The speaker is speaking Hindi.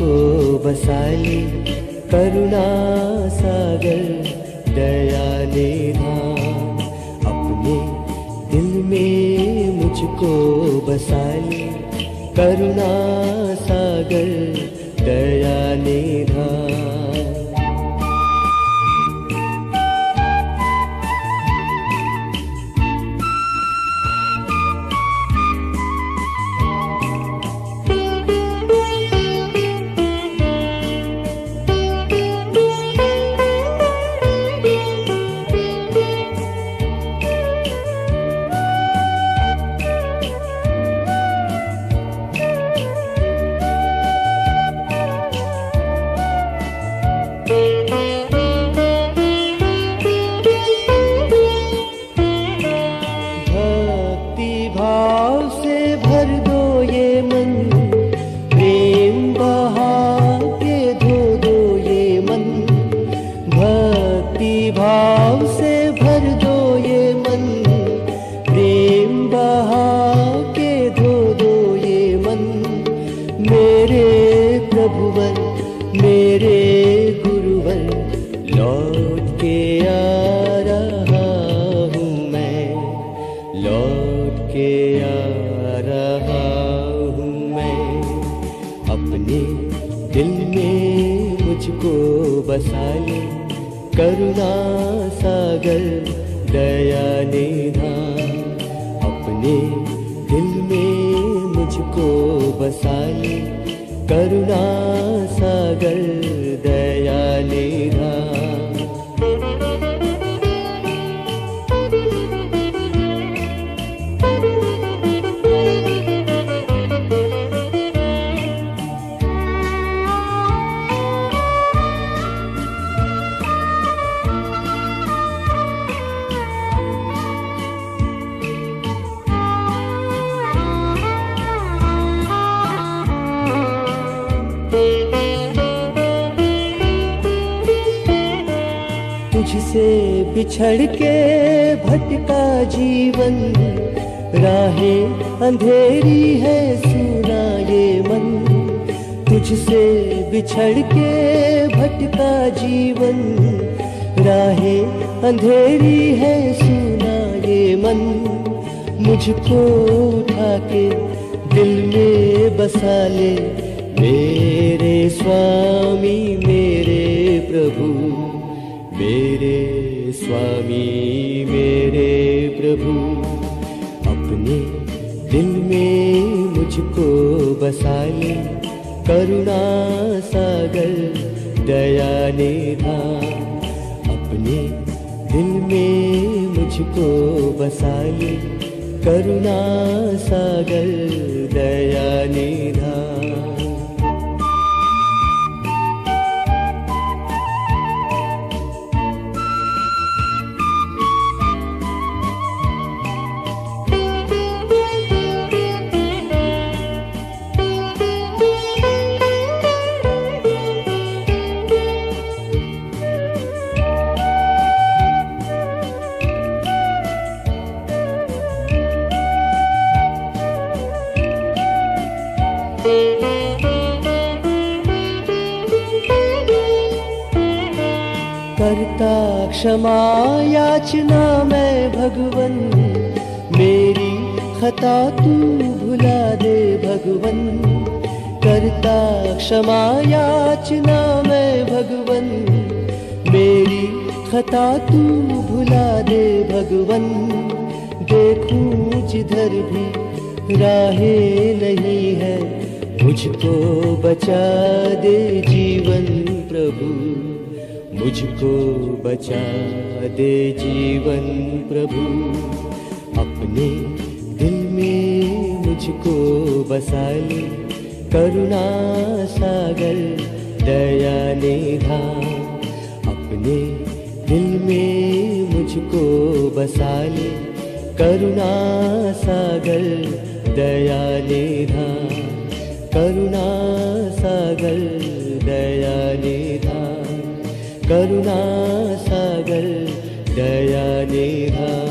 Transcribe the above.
को बसा ले करुणा सागर दया निधान, अपने दिल में मुझको बसा ले करुणा सागर दया निधान। बिछड़ के भटका जीवन, राहें अंधेरी है सुना ये मन। तुझसे बिछड़ के भटका जीवन, राहें अंधेरी है सुना ये मन। मुझको उठा के दिल में बसा ले मेरे स्वामी मेरे प्रभु, मेरे स्वामी मेरे प्रभु। अपने दिल में मुझको बसा ले करुणा सागर दया निधान, अपने दिल में मुझको बसा ले करुणा सागर दया निधान। क्षमा याचना मैं भगवन, मेरी खता तू भुला दे भगवन। करता क्षमा याचना मैं भगवन, मेरी खता तू भुला दे भगवन। देखूं जिधर भी राहें नहीं है, मुझको बचा दे जीवन प्रभु, मुझको बचा दे जीवन प्रभु। अपने दिल में मुझको बसा ले करुणा सागर दया निधान, अपने दिल में मुझको बसा ले करुणा सागर दया निधान, करुणा सागर दया निधान, करुणा सागर दया निधान।